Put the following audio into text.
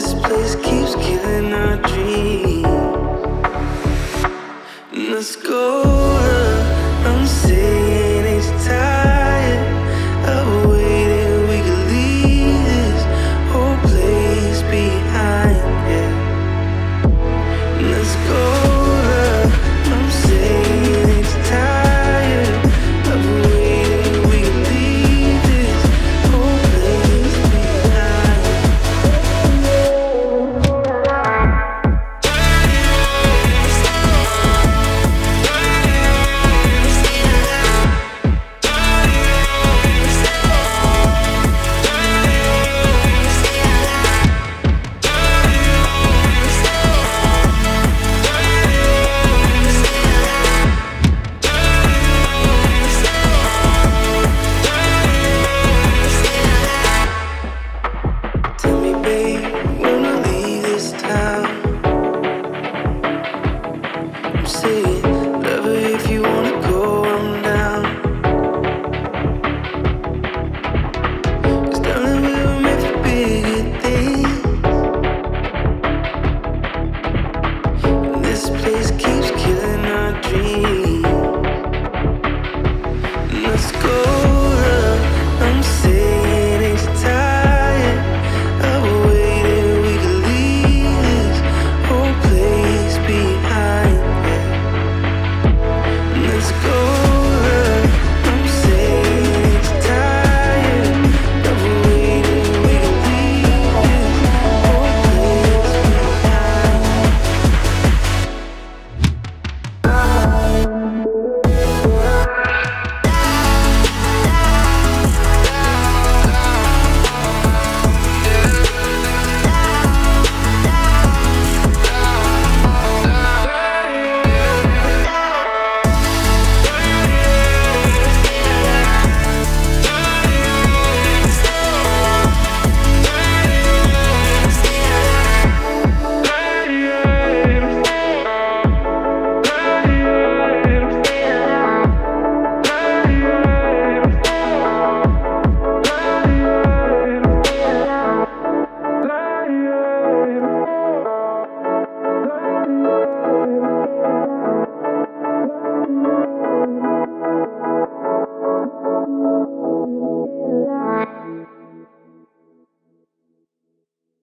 This place keeps killing our dreams. Let's go.